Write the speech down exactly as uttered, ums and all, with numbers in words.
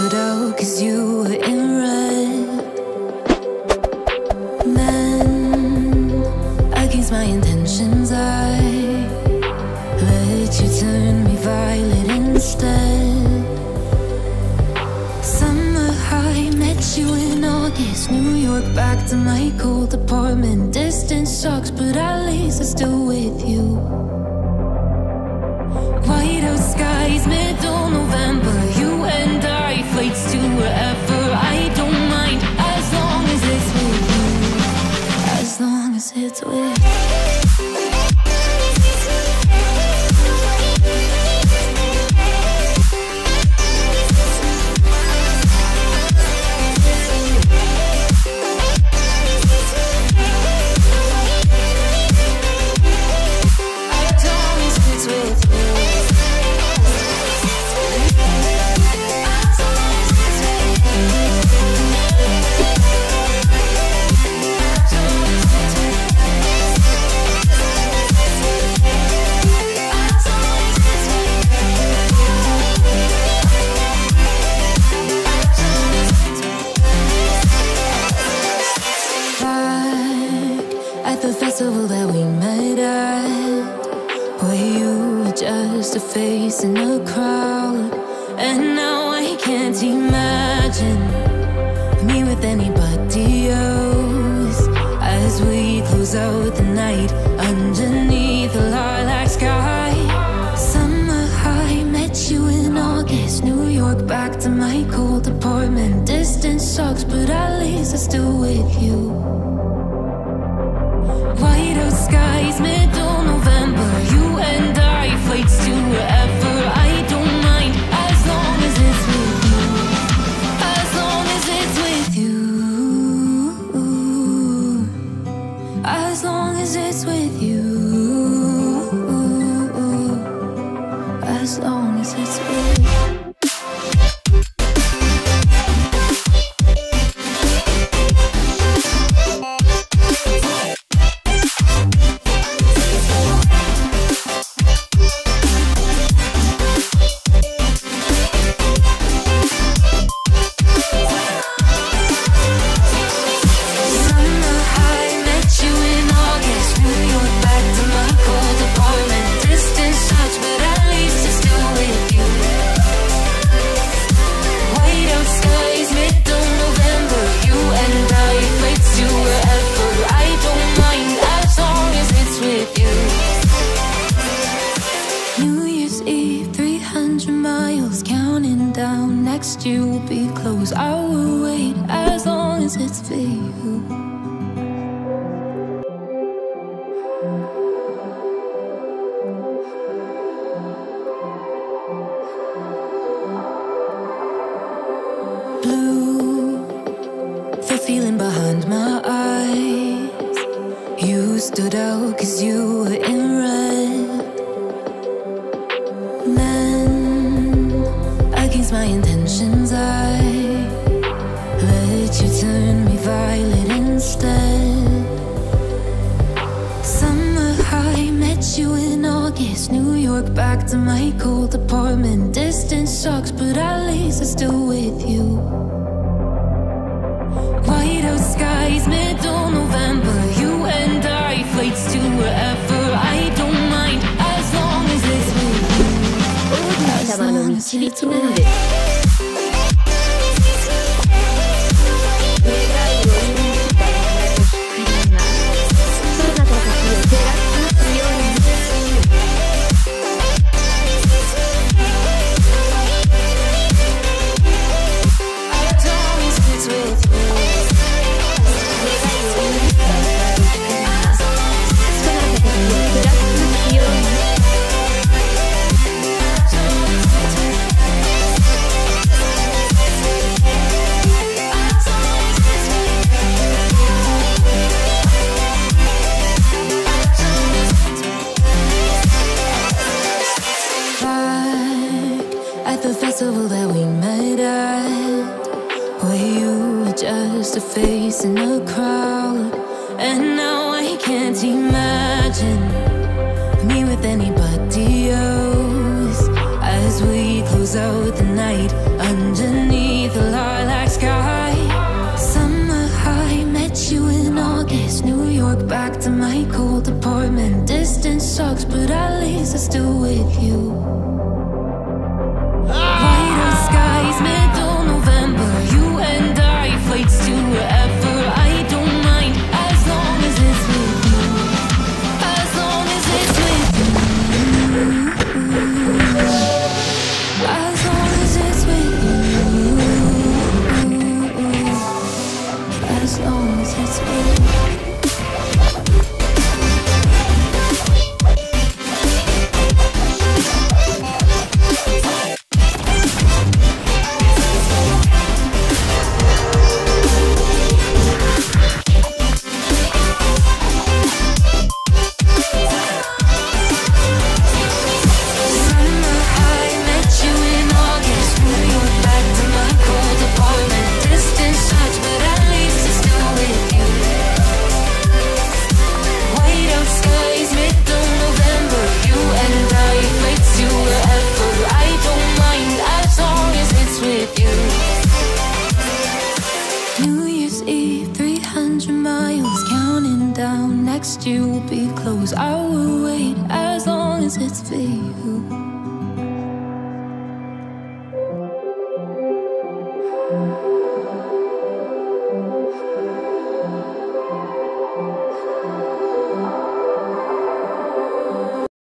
stood out cause you were in red. Then, against my intentions, I let you turn me violet instead. Summer high, met you in August, New York, back to my cold apartment. Distance sucks, but at least I'm still with you. Whiteout skies, middle November. You and I, flights to wherever. I don't mind, as long as it's with you. As long as it's with you. That we met at, where you were just a face in the crowd, and now I can't imagine me with anybody else. As we close out the night underneath the lilac sky, summer high, met you in August, New York, back to my cold apartment. Distance sucks, but at least I'm still with you. Whiteout skies, middle November. You and I, flights to wherever. I don't mind, as long as it's with you. As long as it's with you. As long as it's with you. As long as it's with you. Next you will be close, I will wait, as long as it's for you. Blue, the feeling behind my eyes. You stood out cause you were in red. Then, my intentions, I let you turn me violet instead. Summer high, met you in August, New York, back to my cold apartment. Distance sucks, but at least I'm still with you. Whiteout skies, middle November. You and I, flights to wherever. I don't mind, as long as it's with you. As long as it's with you. That we met at, where you were just a face in the crowd, and now I can't imagine me with anybody else. As we close out the night underneath sucks, but at least I'm still with you. Ah! Brighter skies, middle November. You and I, flights to wherever. I don't mind, as long as it's with you. As long as it's with you. As long as it's with you. As long as it's with you. Next, you will be close. I will wait as long as it's for you.